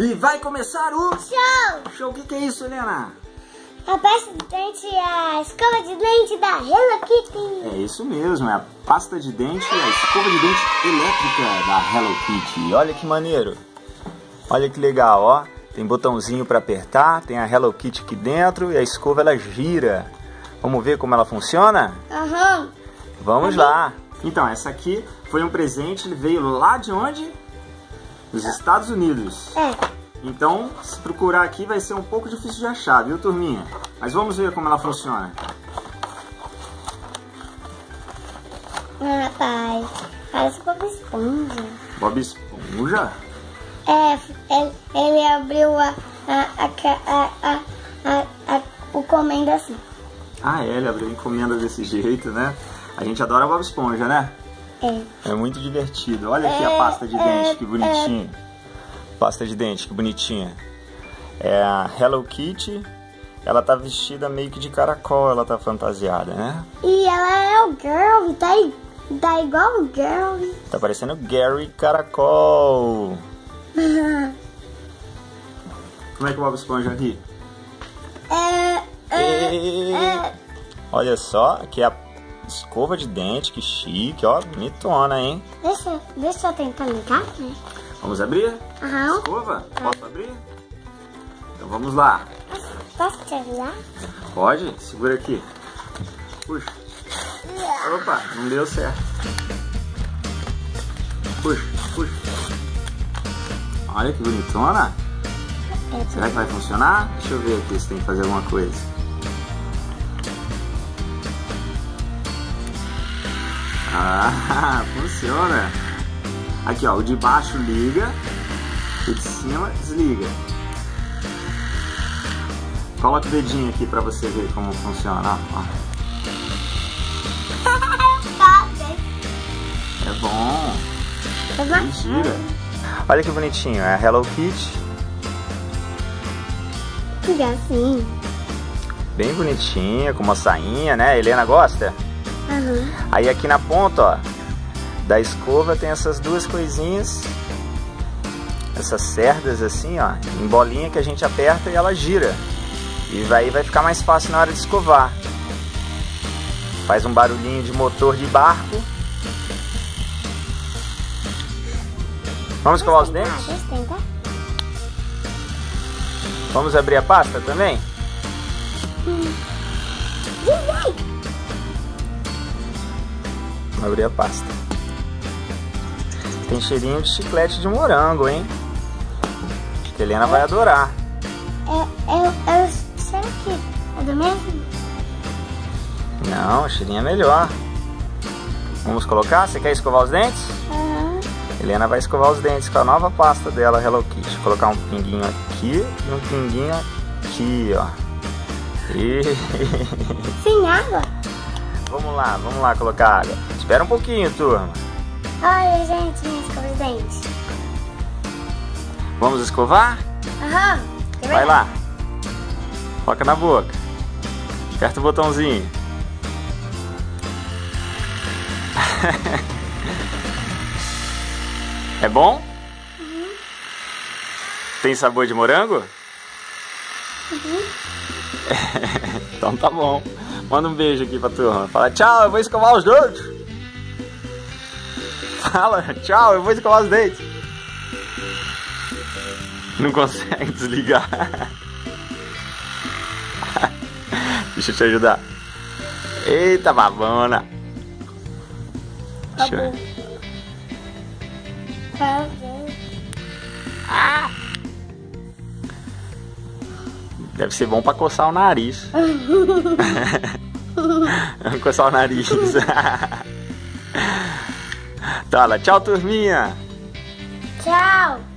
E vai começar o... Show! Show, o que, que é isso, Helena? A pasta de dente e a escova de dente da Hello Kitty. É isso mesmo, é a pasta de dente e a escova de dente elétrica da Hello Kitty. Olha que maneiro. Olha que legal, ó. Tem botãozinho para apertar, tem a Hello Kitty aqui dentro e a escova ela gira. Vamos ver como ela funciona? Aham. Uhum. Vamos lá. Então, essa aqui foi um presente, ele veio lá de onde? Dos Estados Unidos. É. Então, se procurar aqui vai ser um pouco difícil de achar, viu, turminha? Mas vamos ver como ela funciona. Rapaz, parece Bob Esponja. Bob Esponja? Ele abriu o comendo assim. Ah, é, ele abriu a encomenda desse jeito, né? A gente adora Bob Esponja, né? É. É muito divertido. Olha aqui a pasta de dente, que bonitinho. Pasta de dente, que bonitinha. É a Hello Kitty. Ela tá vestida meio que de caracol, ela tá fantasiada, né? E ela é o Gary, tá igual o Gary. Tá parecendo o Gary Caracol. Como é que o Bob Esponja ri? Olha só, aqui é a escova de dente, que chique, ó, bonitona, hein? Deixa eu tentar ligar, né? Vamos abrir? Aham. Escova? Posso abrir? Então vamos lá. Posso te ajudar? Pode, segura aqui. Puxa. Opa, não deu certo. Puxa, puxa. Olha que bonitona. Será que vai funcionar? Deixa eu ver aqui se tem que fazer alguma coisa. Ah, funciona. Aqui, ó, o de baixo liga, o de cima desliga. Coloca o dedinho aqui pra você ver como funciona, ó. É bom. Mentira. Olha que bonitinho, é a Hello Kitty. Que gracinha. Bem bonitinha, com uma sainha, né? A Helena gosta? Uhum. Aí aqui na ponta, ó, da escova tem essas duas coisinhas, essas cerdas assim, ó, em bolinha que a gente aperta e ela gira. E aí vai ficar mais fácil na hora de escovar. Faz um barulhinho de motor de barco. Vamos escovar os dentes? Vamos abrir a pasta também? Vamos abrir a pasta. Tem cheirinho de chiclete de morango, hein? Que a Helena vai adorar. Será que é do mesmo? Não, o cheirinho é melhor. Vamos colocar? Você quer escovar os dentes? Uhum. Helena vai escovar os dentes com a nova pasta dela, Hello Kitty. Vou colocar um pinguinho aqui e um pinguinho aqui, ó. E... Sem água? Vamos lá colocar água. Espera um pouquinho, turma. Olha, gente, minha escova de dente. Vamos escovar? Aham. Vai lá. Coloca na boca. Aperta o botãozinho. É bom? Uhum. Tem sabor de morango? Uhum. Então tá bom. Manda um beijo aqui pra turma. Fala tchau, eu vou escovar os dentes. Fala, tchau, eu vou escovar os dentes. Não consegue desligar. Deixa eu te ajudar. Eita, babona. Deixa eu... Ah! Deve ser bom pra coçar o nariz. Coçar o nariz. Tá, tchau, turminha. Tchau.